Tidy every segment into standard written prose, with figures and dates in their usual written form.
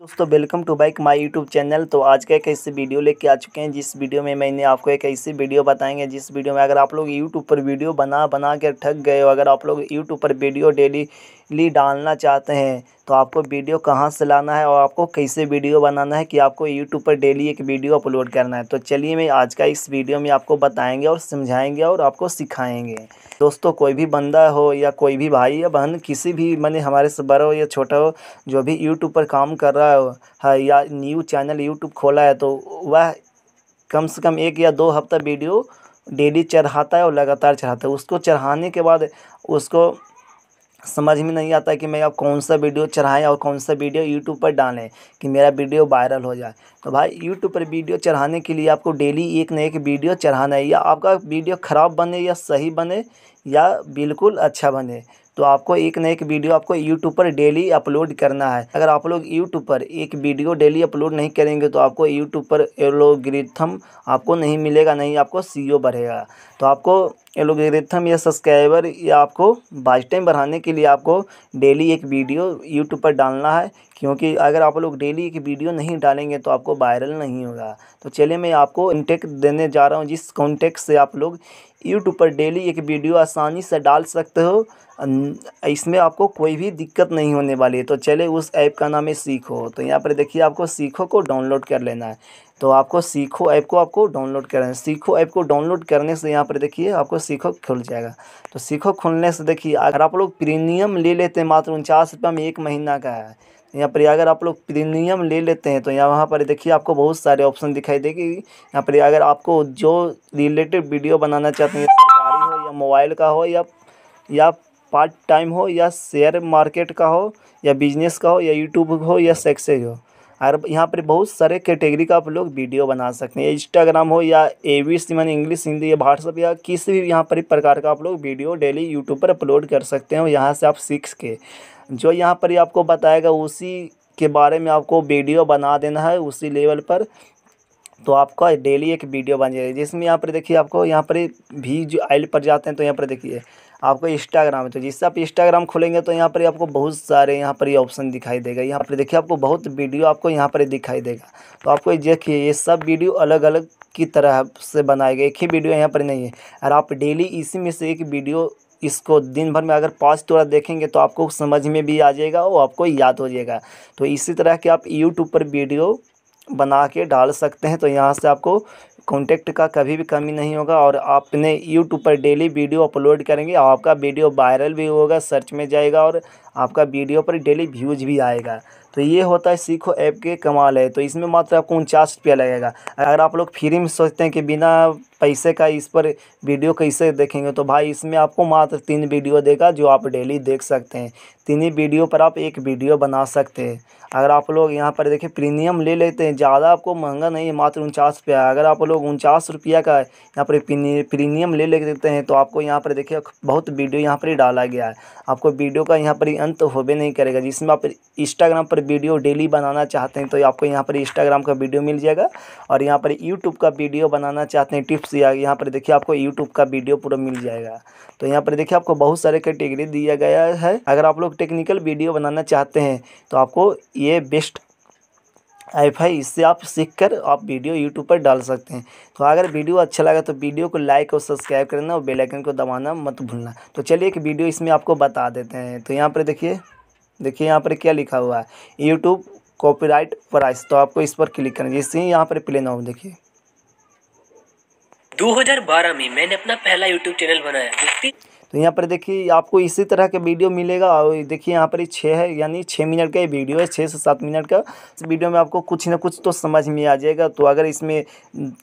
दोस्तों welcome to back my YouTube channel. तो आज का एक ऐसी वीडियो लेके आ चुके हैं जिस वीडियो में मैंने आपको एक ऐसी वीडियो बताएंगे जिस वीडियो में अगर आप लोग यूट्यूब पर वीडियो बना कर ठग गए हो, अगर आप लोग यूट्यूब पर वीडियो डेली डालना चाहते हैं तो आपको वीडियो कहाँ से लाना है और आपको कैसे वीडियो बनाना है कि आपको यूट्यूब पर डेली एक वीडियो अपलोड करना है। तो चलिए मैं आज का इस वीडियो में आपको बताएँगे और समझाएँगे और आपको सिखाएँगे। दोस्तों कोई भी बंदा हो या कोई भी भाई या बहन, किसी भी माने हमारे से बड़ा हो या छोटा हो, जो भी यूट्यूब पर काम कर रहा है या न्यू चैनल यूट्यूब खोला है तो वह कम से कम 1 या 2 हफ्ता वीडियो डेली चढ़ाता है और लगातार चढ़ाता है। उसको चढ़ाने के बाद उसको समझ में नहीं आता कि मैं अब कौन सा वीडियो चढ़ाएं और कौन सा वीडियो यूट्यूब पर डालें कि मेरा वीडियो वायरल हो जाए। तो भाई यूट्यूब पर वीडियो चढ़ाने के लिए आपको डेली एक न एक वीडियो चढ़ाना है, या आपका वीडियो ख़राब बने या सही बने या बिल्कुल अच्छा बने, तो आपको एक न एक वीडियो आपको यूट्यूब पर डेली अपलोड करना है। अगर आप लोग यूट्यूब पर एक वीडियो डेली अपलोड नहीं करेंगे तो आपको यूट्यूब पर एल्गोरिथम आपको नहीं मिलेगा, नहीं आपको सीईओ बढ़ेगा। तो आपको एल्गोरिथम या सब्सक्राइबर या आपको वॉच टाइम बढ़ाने के लिए आपको डेली एक वीडियो यूट्यूब पर डालना है, क्योंकि अगर आप लोग डेली एक वीडियो नहीं डालेंगे तो आपको वायरल नहीं होगा। तो चलिए मैं आपको कॉन्टेक्ट देने जा रहा हूँ जिस कॉन्टेक्ट से आप लोग यूट्यूब पर डेली एक वीडियो आसानी से डाल सकते हो, इसमें आपको कोई भी दिक्कत नहीं होने वाली है। तो चले उस ऐप का नाम है सीखो। तो यहाँ पर देखिए आपको सीखो को डाउनलोड कर लेना है। तो आपको सीखो ऐप को आपको डाउनलोड करना है। सीखो ऐप को डाउनलोड करने से यहाँ पर देखिए आपको सीखो खुल जाएगा। तो सीखो खुलने से देखिए अगर आप लोग प्रीमियम ले लेते हैं, मात्र 49 रुपये में 1 महीना का है। यहाँ पर अगर आप लोग प्रीमियम ले लेते हैं तो यहाँ पर देखिए आपको बहुत सारे ऑप्शन दिखाई देगी। यहाँ पर अगर आपको जो रिलेटेड वीडियो बनाना चाहते हैं, सरकारी हो या मोबाइल का हो या पार्ट टाइम हो या शेयर मार्केट का हो या बिजनेस का हो या यूट्यूब हो या सक्सेस हो, और यहाँ पर बहुत सारे कैटेगरी का आप लोग वीडियो बना सकते हैं। इंस्टाग्राम हो या एबीसी माने इंग्लिश हिंदी या व्हाट्सअप या किसी भी यहाँ पर प्रकार का आप लोग वीडियो डेली यूट्यूब पर अपलोड कर सकते हैं। यहाँ से आप सीख के जो यहाँ पर आपको बताएगा उसी के बारे में आपको वीडियो बना देना है उसी लेवल पर, तो आपका डेली एक वीडियो बन जाएगी। जिसमें यहाँ पर देखिए आपको यहाँ पर भी जो आइल पर जाते हैं तो यहाँ पर देखिए आपको इंस्टाग्राम है। तो जिससे आप इंस्टाग्राम खोलेंगे तो यहाँ पर आपको बहुत सारे यहाँ पर ये ऑप्शन दिखाई देगा। यहाँ पर देखिए आपको बहुत वीडियो आपको यहाँ पर दिखाई देगा। तो आपको देखिए ये सब वीडियो अलग अलग की तरह से बनाए गए, एक ही वीडियो यहाँ पर नहीं है। और आप डेली इसी में से एक वीडियो इसको दिन भर में अगर 5 तोड़ा देखेंगे तो आपको समझ में भी आ जाएगा और आपको याद हो जाएगा। तो इसी तरह के आप यूट्यूब पर वीडियो बना के डाल सकते हैं। तो यहाँ से आपको कॉन्टेक्ट का कभी भी कमी नहीं होगा और आपने यूट्यूब पर डेली वीडियो अपलोड करेंगे और आपका वीडियो वायरल भी होगा, सर्च में जाएगा और आपका वीडियो पर डेली व्यूज भी आएगा। तो ये होता है सीखो ऐप के कमाल है। तो इसमें मात्र आपको 49 रुपया लगेगा। अगर आप लोग फ्री में सोचते हैं कि बिना पैसे का इस पर वीडियो कैसे देखेंगे, तो भाई इसमें आपको मात्र 3 वीडियो देगा जो आप डेली देख सकते हैं। 3 ही वीडियो पर आप एक वीडियो बना सकते हैं। अगर आप लोग यहाँ पर देखिए प्रीमियम ले लेते हैं, ज़्यादा आपको महंगा नहीं है, मात्र 49 रुपया। अगर आप लोग 49 रुपया का यहाँ पर प्रीमियम ले लेते हैं तो आपको यहाँ पर देखिए बहुत वीडियो यहाँ पर डाला गया है, आपको वीडियो का यहाँ पर अंत होबे नहीं करेगा। जिसमें आप इंस्टाग्राम पर वीडियो डेली बनाना चाहते हैं तो आपको यहाँ पर इंस्टाग्राम का वीडियो मिल जाएगा, और यहाँ पर यूट्यूब का वीडियो बनाना चाहते हैं टिप्स, या यहाँ पर देखिए आपको यूट्यूब का वीडियो पूरा मिल जाएगा। तो यहाँ पर देखिए आपको बहुत सारे कैटेगरी दिया गया है। अगर आप लोग टेक्निकल वीडियो बनाना चाहते हैं तो आपको ये बेस्ट ऐप है, इससे आप सीखकर आप वीडियो यूट्यूब पर डाल सकते हैं। तो अगर वीडियो अच्छा लगा तो वीडियो को लाइक और सब्सक्राइब करना और बेल आइकन को दबाना मत भूलना। तो चलिए एक वीडियो इसमें आपको बता देते हैं। तो यहाँ पर देखिए यहाँ पर क्या लिखा हुआ है, यूट्यूब कॉपीराइट प्राइस। तो आपको इस पर क्लिक करना, जिससे यहाँ पर प्ले ना हो। देखिए 2012 में मैंने अपना पहला YouTube चैनल बनाया। तो यहाँ पर देखिए आपको इसी तरह के वीडियो मिलेगा। और देखिए यहाँ पर 6 है, यानी 6 मिनट का ये वीडियो है, 6 से 7 मिनट का। इस वीडियो में आपको कुछ ना कुछ तो समझ में आ जाएगा। तो अगर इसमें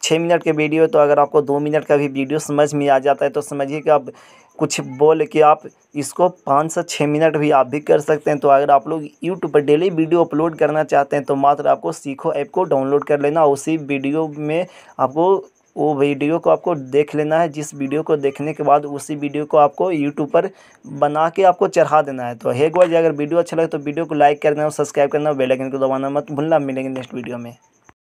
6 मिनट के वीडियो है तो अगर आपको 2 मिनट का भी वीडियो समझ में आ जाता है तो समझिए कि आप कुछ बोल के आप इसको 5 से 6 मिनट भी आप भी कर सकते हैं। तो अगर आप लोग यूट्यूब पर डेली वीडियो अपलोड करना चाहते हैं तो मात्र आपको सीखो ऐप को डाउनलोड कर लेना। उसी वीडियो में आपको वो वीडियो को आपको देख लेना है, जिस वीडियो को देखने के बाद उसी वीडियो को आपको यूट्यूब पर बना के आपको चढ़ा देना है। तो हे गाइस अगर वीडियो अच्छा लगे तो वीडियो को लाइक करना और सब्सक्राइब करना, बेल आइकन को दबाना मत भूलना। मिलेंगे नेक्स्ट वीडियो में।